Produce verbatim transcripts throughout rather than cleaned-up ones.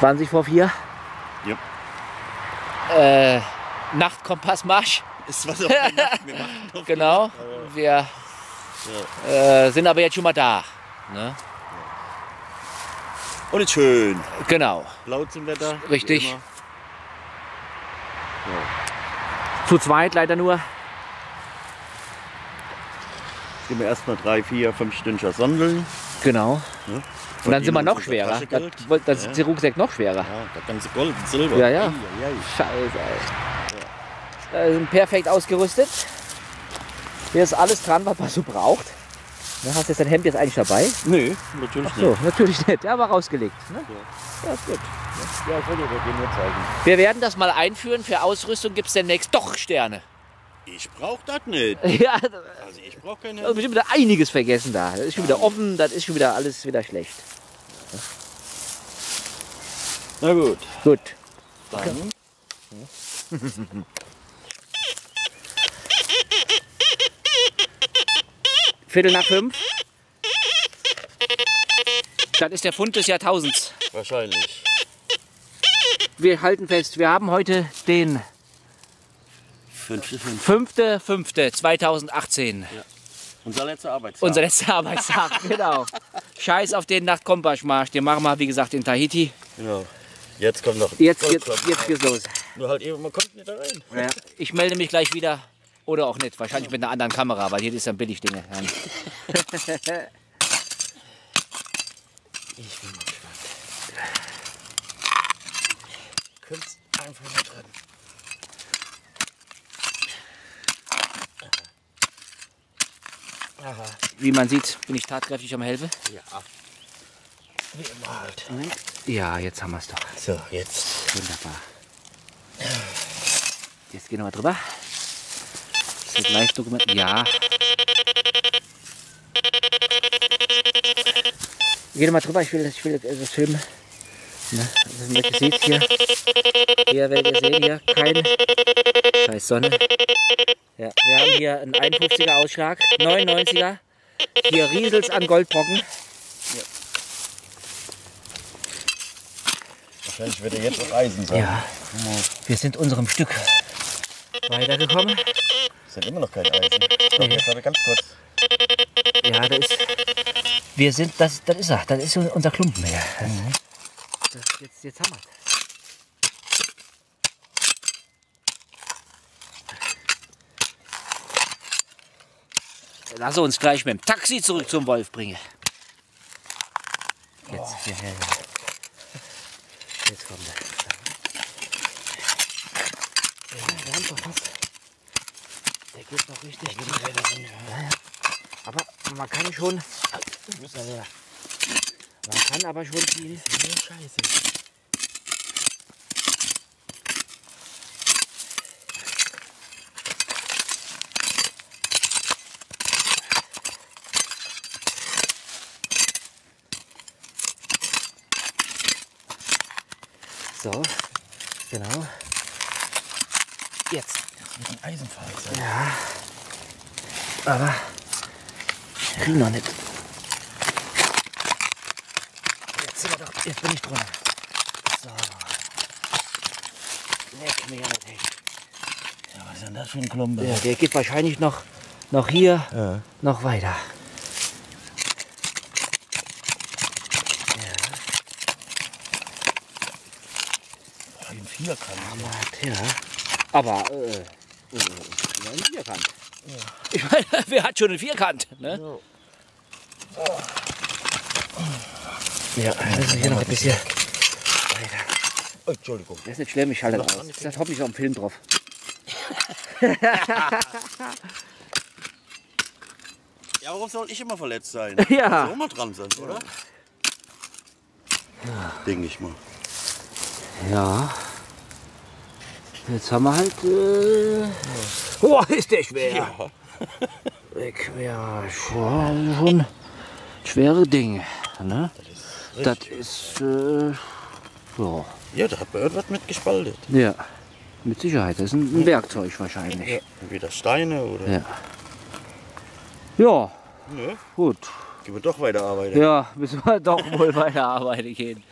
zwanzig vor vier. Ja. Äh, Nachtkompassmarsch. Ist was auch Nacht, wir machen noch genau. Nacht, wir ja. äh, sind aber jetzt schon mal da. Ne? Und ist schön. Genau. Blau zum Wetter. Richtig. Zu zweit leider nur. Gehen wir erstmal drei, vier, fünf Stündchen Sondeln. Genau. Ja. Und dann, dann sind wir noch schwerer. Da, da ist ja. Die Rucksack noch schwerer. Ja, das ganze Gold und Silber. Ja, ja. Scheiße, ey. Ja. Da sind perfekt ausgerüstet. Hier ist alles dran, was man so braucht. Na, hast du jetzt dein Hemd jetzt eigentlich dabei? Nee, natürlich so, nicht. Ach so, natürlich nicht. Ja, war rausgelegt. Ne? Ja. Ja, ist gut. Ja, ich will dir nur zeigen. Wir werden das mal einführen. Für Ausrüstung gibt es demnächst doch Sterne. Ich brauch das nicht. Ja, also ich brauch keine. Also bestimmt wieder einiges vergessen da. Das ist schon wieder offen, das ist schon wieder alles wieder schlecht. Na gut. Gut. Dann. Viertel nach fünf. Das ist der Fund des Jahrtausends. Wahrscheinlich. Wir halten fest, wir haben heute den fünften fünften zweitausendachtzehn. Ja. Unser letzter Arbeitstag. Unser letzter Arbeitstag, genau. Scheiß auf den Nachtkompassmarsch. Den machen wir, wie gesagt, in Tahiti. Genau. Jetzt kommt noch. Jetzt, jetzt, jetzt geht's los. Nur halt eben, man kommt nicht da rein. Ja. Ich melde mich gleich wieder. Oder auch nicht. Wahrscheinlich mit einer anderen Kamera, weil hier ist dann billig Dinge. Ich bin gespannt. Kommt's einfach mal dran. Aha. Wie man sieht, bin ich tatkräftig am Helfen. Ja. Wie immer halt. Ja, jetzt haben wir es doch. So, jetzt. Wunderbar. Jetzt gehen wir mal drüber. Das wird leicht dokumentiert. Ja. Wir gehen mal drüber. Ich will, ich will jetzt etwas filmen. Ne? Also, ihr seht hier. Hier werdet ihr sehen, hier keine scheiß Sonne. Ja, wir haben hier einen einundfünfziger Ausschlag, neunundneunziger, hier rieselt's an Goldbrocken. Ja. Wahrscheinlich wird er jetzt auf Eisen sein. Ja, wir sind unserem Stück weitergekommen. Es sind immer noch kein Eisen. Doch, jetzt habe ich ganz kurz. Ja, das ist, wir sind, das, das ist er, das ist unser Klumpen hier. Mhm. Das, jetzt, jetzt haben wir es. Lass uns gleich mit dem Taxi zurück zum Wolf bringen. Jetzt, ja, ja, ja. Jetzt kommt er. Ja, wir haben doch was. Der geht noch richtig. Der geht noch rein, ja. Ja, ja. Aber man kann schon. Man kann aber schon viel. Scheiße. So, genau. Jetzt. Das muss ein Eisenpfahl sein. Ja. Aber ich krieg noch nicht. Jetzt sind wir doch. Jetzt bin ich dran. So. Leck mich an den Tisch. Ja, was ist denn das für ein Klumpen? Ja, der geht wahrscheinlich noch, noch hier, ja. Noch weiter. Vierkant, ja. Aber äh, ein Vierkant. Ja. Ich meine, wer hat schon einen Vierkant? Ne? Ja. Oh. Ja, das ist hier noch ein bisschen weiter. Oh, Entschuldigung. Das ist nicht schlimm, ich halte das aus. Das hoffe ich auf dem Film drauf. Ja, warum soll ich immer verletzt sein? Ja. Soll immer dran sein, oder? Ja. Denke ich mal. Ja. Jetzt haben wir halt. Äh, oh, ist der schwer! Ja. Weg, ja, schon, schon schwere Dinge. Ne? Das ist. Das ist äh, so. Ja, da hat man irgendwas mit gespaltet. Ja, mit Sicherheit. Das ist ein, ein Werkzeug wahrscheinlich. Ja. Wieder Steine oder. Ja. Ja, ja. Gut. Gehen wir doch weiterarbeiten. Ja, müssen wir doch wohl weiterarbeiten gehen.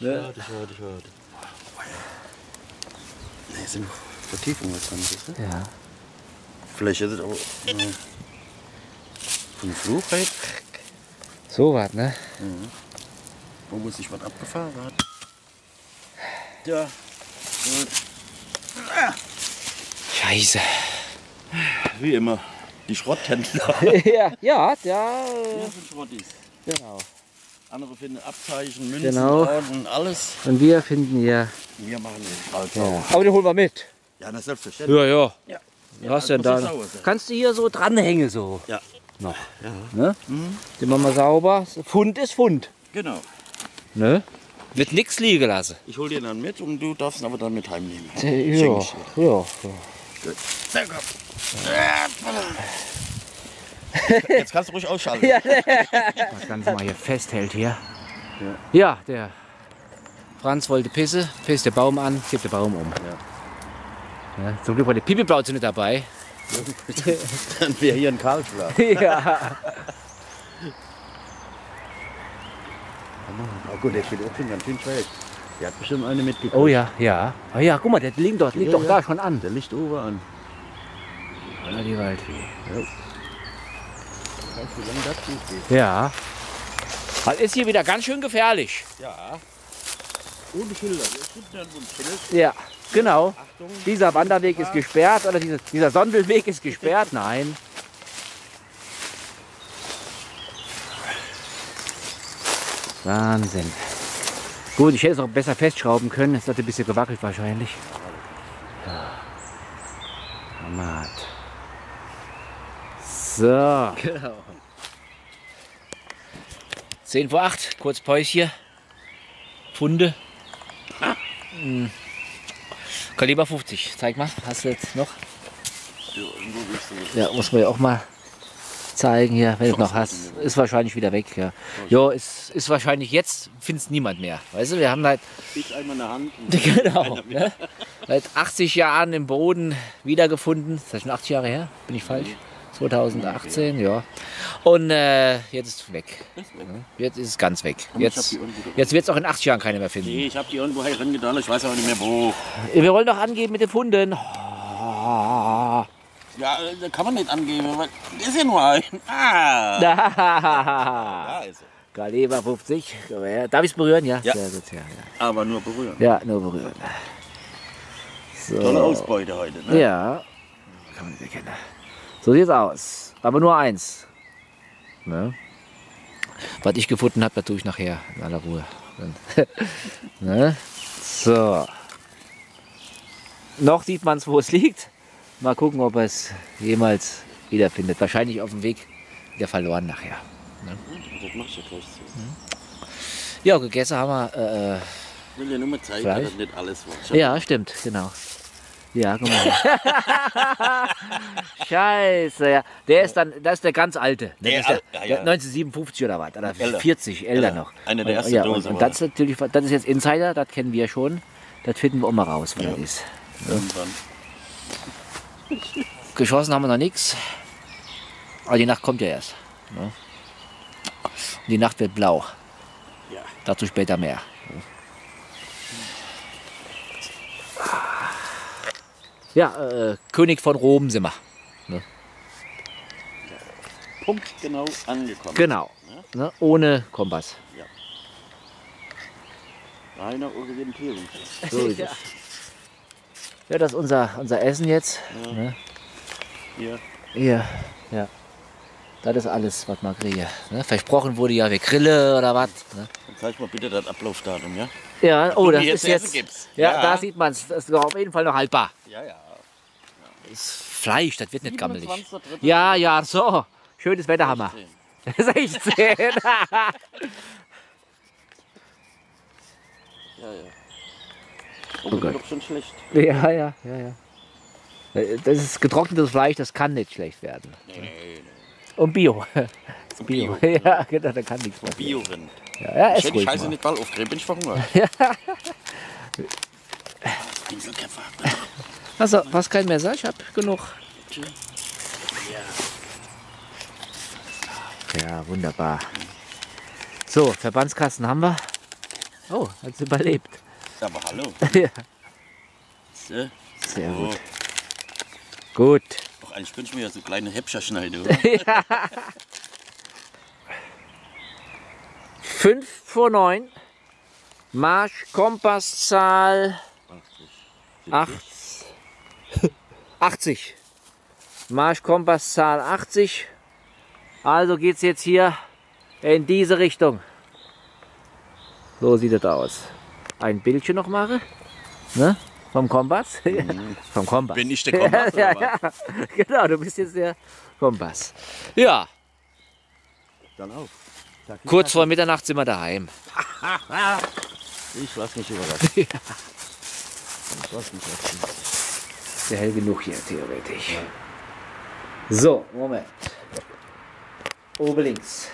Ich höre dich, ich höre dich, ich höre dich. Ne, es sind Vertiefungen jetzt dran, siehst du? Ja. Vielleicht ist es auch ne, von dem Fluch halt. So was, ne? Mhm. Wo muss ich was abgefahren? Ja. Gut. Ah. Scheiße. Wie immer. Die Schrotthändler. ja, ja, ja. Wir sind Schrottis. Genau. Andere finden Abzeichen, Münzen, genau. Und alles. Und wir finden hier. Wir machen den Alter. Ja. Aber den holen wir mit. Ja, das ist selbstverständlich. Ja, ja. Ja. Du hast ja, ja da. Kannst du hier so dranhängen so. Ja. Noch. Ja. Ne? Mhm. Den machen wir sauber. Pfund ist Pfund. Genau. Ne? Wird nichts liegen lassen. Ich hol dir dann mit und du darfst ihn aber dann mit heimnehmen. Ja. Ja. Ja. Gut. Sehr gut. Jetzt kannst du ruhig ausschalten. Ja. Das Ganze mal hier festhält hier. Ja. Ja, der Franz wollte pisse, pisst der Baum an, kippt der Baum um. Ja. Ja, zum Glück war die Pipi-Plauze nicht dabei. Dann wäre hier ein Karlsruhe. Ja. Oh gut, der steht auch schon ganz schön schräg. Der hat bestimmt eine mitgekriegt. Oh ja, ja. Oh ja, guck mal, der liegt doch, liegt ja, doch ja. Da schon an. Der liegt oben an. Aller die Waldfee. Ja. Ich weiß, wie lange das gut geht. Ja. Das ist hier wieder ganz schön gefährlich. Ja. Ohne Schilder. Es gibt ja einen Schild. Ja, genau. Achtung. Dieser Wanderweg ist gesperrt oder dieser, dieser Sondelweg ist gesperrt. Nein. Wahnsinn. Gut, ich hätte es auch besser festschrauben können. Es hat ein bisschen gewackelt wahrscheinlich. Ja. Format. So. Genau. zehn vor acht, kurz Päuschen. Pfunde. Mhm. Kaliber fünfzig, zeig mal. Hast du jetzt noch? Ja, muss man ja auch mal zeigen hier, wenn du noch hast. Ist wahrscheinlich wieder weg. Ja, jo, ist, ist wahrscheinlich jetzt, findest niemand mehr. Weißt du, wir haben halt. Ich einmal eine Hand. Genau. Ne? Seit achtzig Jahren im Boden wiedergefunden. Das ist schon achtzig Jahre her, bin ich falsch? zwanzig achtzehn, ja. Und äh, jetzt ist es weg. Jetzt ist es ganz weg. Jetzt, jetzt wird es auch in achtzig Jahren keiner mehr finden. Nee, ich habe die irgendwo reingetan, ich weiß auch nicht mehr wo. Wir wollen doch angeben mit den Funden. Oh. Ja, da kann man nicht angeben, weil ist ja nur ein. Ah! Da ist er. Kaliber fünfzig. Darf ich es berühren? Ja, ja. Sehr gut, ja, ja. Aber nur berühren. Ja, nur berühren. So. Tolle Ausbeute heute, ne? Ja. Kann man nicht erkennen. So sieht es aus. Aber nur eins. Ne? Was ich gefunden habe, das tue ich nachher in aller Ruhe. Ne? So. Noch sieht man es, wo es liegt. Mal gucken, ob er es jemals wiederfindet. Wahrscheinlich auf dem Weg wieder verloren nachher. Ne? Das machst du gleich zu. Ja, gegessen haben wir. Äh, ich will dir nur mal zeigen, dass das nicht alles war. Ja, stimmt, genau. Ja, guck mal. Scheiße, ja. Der ist dann, das ist der ganz alte. Der der ist der, ja, ja. neunzehnhundertsiebenundfünfzig oder was? Oder Elder. vierzig, älter noch. Eine der ersten ja, Dosen. Und, und das ist natürlich, das ist jetzt Insider, das kennen wir schon. Das finden wir auch mal raus, was ja. Das ist. Ja. Geschossen haben wir noch nichts. Aber die Nacht kommt ja erst. Ne? Die Nacht wird blau. Ja. Dazu später mehr. Ja, äh, König von Rom sind wir. Ne? Punkt genau angekommen. Genau. Ne? Ohne Kompass. Ja. Reine Orientierung. So ist ja. Es. Ja, das ist unser, unser Essen jetzt. Ja. Ne? Hier. Hier, ja. Das ist alles, was man kriege. Ne? Versprochen wurde ja, wir grillen oder was. Ne? Dann zeig mal bitte das Ablaufdatum, ja? Ja, oh, das ist jetzt. Ja, ja, da sieht man es. Das ist auf jeden Fall noch haltbar. Ja, ja. Ja. Das Fleisch, das wird nicht gammelig. Ja, ja, so. Schönes Wetter haben wir. sechzehn. Ja, ja. Oh, oh Gott. Doch schon schlecht. Ja, ja, ja, ja. Das ist getrocknetes Fleisch, das kann nicht schlecht werden. Nee, nee, nee. Und Bio. Und Bio. Bio. Ja, genau, da kann nichts passieren. Bio-Rind. Ja, ja, ich hätte die Scheiße mal. Nicht bald aufgreifen, bin ich verhungert. Ja. Also, was kann ich mehr sagen? Ich habe genug. Ja, wunderbar. So, Verbandskasten haben wir. Oh, hat sie überlebt. Aber hallo. Ja. So. Sehr oh. gut. Gut. Ach, eigentlich könnte ich mir ja so kleine Häppchen schneiden, oder? Ja. fünf vor neun. Marsch, Kompasszahl achtzig. achtzig. Marsch, Kompasszahl achtzig. Also geht es jetzt hier in diese Richtung. So sieht das aus. Ein Bildchen noch mache. Ne? Vom Kompass? Mhm. Vom Kompass. Bin ich der Kompass? Ja, ja, ja. Genau, du bist jetzt der Kompass. Ja. Dann auf. Da kurz vor Mitternacht sind wir daheim. Ich lass mich überraschen. Ja. Ich lass mich überraschen. Ist ja hell genug hier, theoretisch. Ja. So, Moment. Oben links.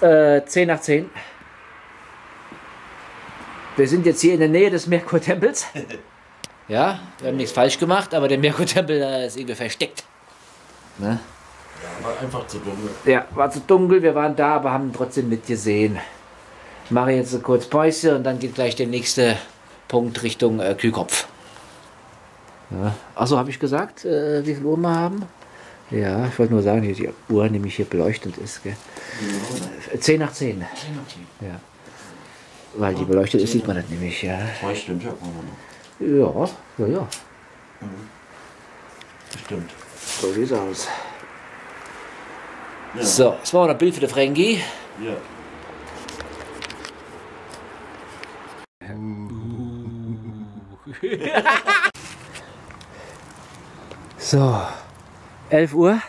Äh, zehn nach zehn. Wir sind jetzt hier in der Nähe des Merkurtempels. Ja, wir haben nichts falsch gemacht, aber der Merkurtempel ist irgendwie versteckt. Ne? Ja, war einfach zu dunkel. Ja, war zu dunkel. Wir waren da, aber haben trotzdem mitgesehen. Ich mache jetzt so kurz Päuschen und dann geht gleich der nächste Punkt Richtung äh, Kühlkopf. Ja. Achso, habe ich gesagt, äh, wie viel Uhr wir haben? Ja, ich wollte nur sagen, die Uhr nämlich hier beleuchtend ist. Gell? Ja. zehn nach zehn. zehn nach zehn. Ja. Weil die beleuchtet ist, sieht man das nämlich, ja. Zwei Stunden, ja. Ja, ja, ja. Bestimmt. So sieht es aus. Ja. So, jetzt machen wir ein Bild für den Frankie. Ja. So, elf Uhr.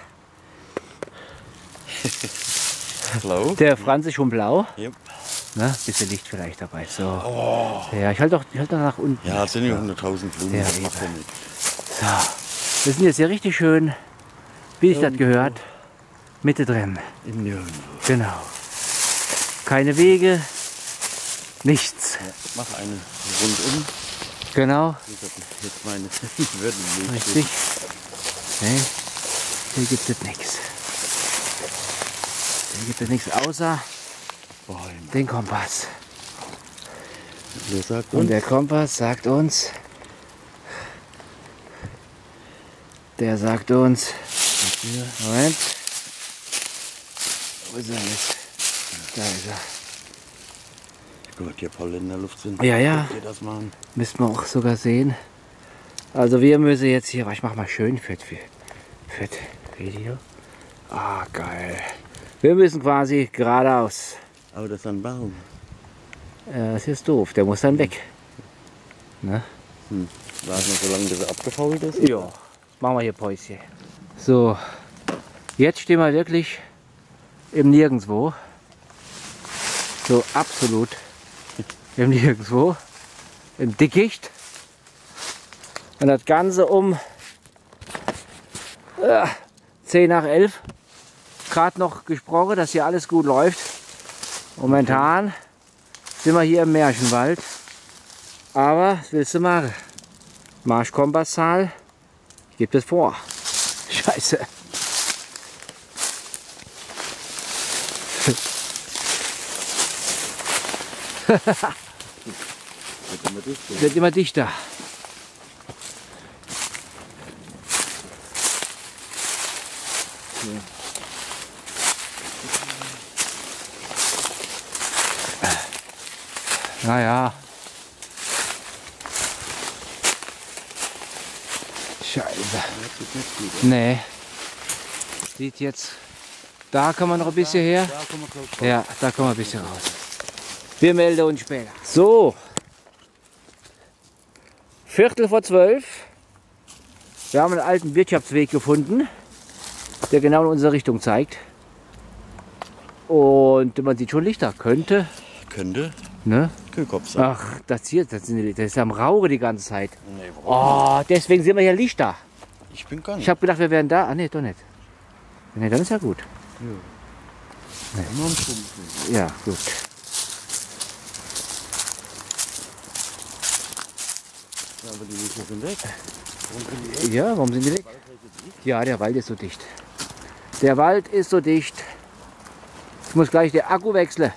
Blau. Der Franz ist schon blau. Yep. Ne? Bisschen Licht vielleicht dabei. So. Oh. Ja, ich halte doch halt nach unten. Ja, das sind ja hunderttausend Blumen. Ja, das macht ja nicht. So, wir sind jetzt hier richtig schön, wie ich das gehört, Mitte drin. In nirgendwo. Genau. Keine Wege, nichts. Ja, mach eine rundum. Genau. Jetzt meine Würden richtig. Nee, hier gibt es nichts. Hier gibt es nichts außer den Kompass. Und der Kompass sagt uns, der sagt uns, Moment, wo ist er jetzt? Da ist er. Guck mal, hier Pollen in der Luft sind. Ja, ja, müssten wir auch sogar sehen. Also wir müssen jetzt hier, ich mach mal schön fett, fett Video. Ah, geil. Wir müssen quasi geradeaus. Aber das ist ein Baum. Äh, das ist doof, der muss dann weg. Ne? Hm. Warten wir so lange, bis er abgefault ist? Ja, machen wir hier Päuschen. So, jetzt stehen wir wirklich im Nirgendwo. So absolut im Nirgendwo. Im Dickicht. Und das Ganze um äh, zehn nach elf. Gerade noch gesprochen, dass hier alles gut läuft. Momentan sind wir hier im Märchenwald, aber was willst du machen? Marschkompasszahl gibt es vor. Scheiße. Wird immer dichter. Ja. Naja. Scheiße. Nee. Sieht jetzt. Da kann man noch ein bisschen her. Ja, da kommen wir ein bisschen raus. Wir melden uns später. So. Viertel vor zwölf. Wir haben einen alten Wirtschaftsweg gefunden, der genau in unsere Richtung zeigt. Und man sieht schon Lichter. Könnte. Könnte. Ne? Kühlkopf sein. Ach, das hier, das ist am Raure die ganze Zeit. Nee, oh, deswegen sind wir hier Lichter. Ich bin gar nicht. Ich habe gedacht, wir wären da. Ah, ne, doch nicht. Ne, dann ist ja gut. Ja, nee. Ja gut. Ja, aber die Lichter sind weg. Warum sind die weg? Ja, warum sind die weg? Ja, der Wald ist so dicht. Der Wald ist so dicht. Ich muss gleich den Akku wechseln.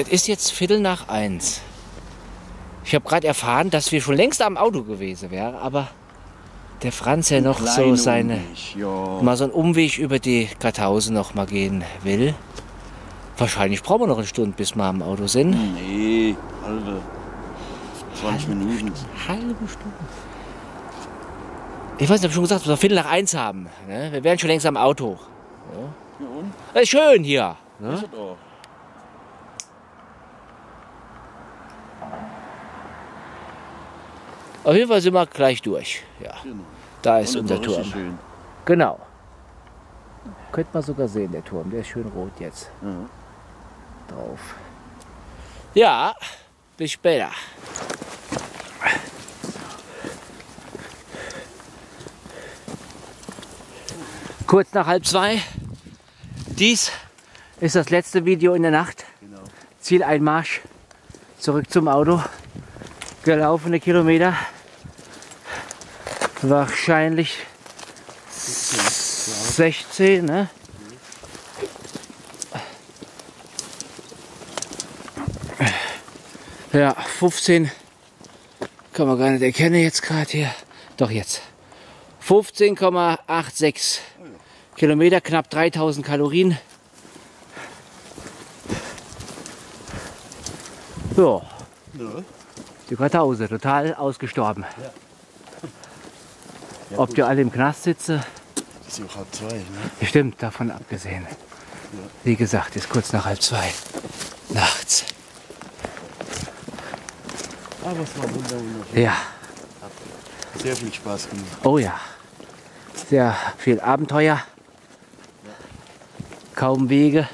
Es ist jetzt Viertel nach eins. Ich habe gerade erfahren, dass wir schon längst am Auto gewesen wären, aber der Franz ja noch so seine, Umweg, ja. mal so einen Umweg über die Kartause noch mal gehen will. Wahrscheinlich brauchen wir noch eine Stunde, bis wir am Auto sind. Nee, halbe. zwanzig Minuten. Halbe Stunde. Ich weiß nicht, hab ich schon gesagt, dass wir Viertel nach eins haben. Ne? Wir wären schon längst am Auto. Ja. Ja, und? Das ist schön hier. Ne? Ist das auch. Auf jeden Fall sind wir gleich durch. Ja. Genau. Da ist und unser Turm. Schön. Genau. Könnte man sogar sehen, der Turm. Der ist schön rot jetzt. Mhm. Drauf. Ja, bis später. Kurz nach halb zwei. Dies ist das letzte Video in der Nacht. Genau. Zieleinmarsch. Zurück zum Auto. Gelaufene Kilometer. Wahrscheinlich sechzehn, ne? Ja, fünfzehn kann man gar nicht erkennen jetzt gerade hier. Doch jetzt. fünfzehn Komma sechsundachtzig Kilometer, knapp dreitausend Kalorien. So. Ja. Die Kartause, total ausgestorben. Ja. Ja, ob die alle im Knast sitzen? Das ist auch halb zwei, ne? Stimmt, davon abgesehen. Ja. Wie gesagt, ist kurz nach halb zwei nachts. Aber es war wunderschön. Ja. Sehr viel Spaß gemacht. Oh ja. Sehr viel Abenteuer. Ja. Kaum Wege.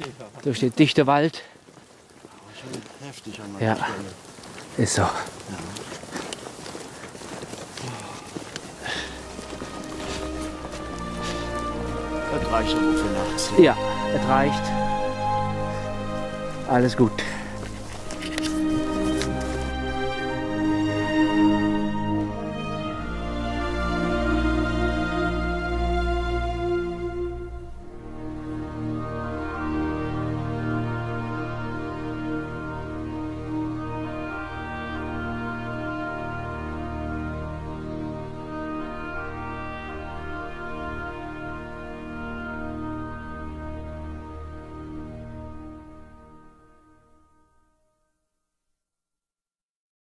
Ja. Durch den dichten Wald. Aber schon heftig an der Stelle. Ist so. Ja. Das reicht aber für nachts. Ja, das reicht. Alles gut.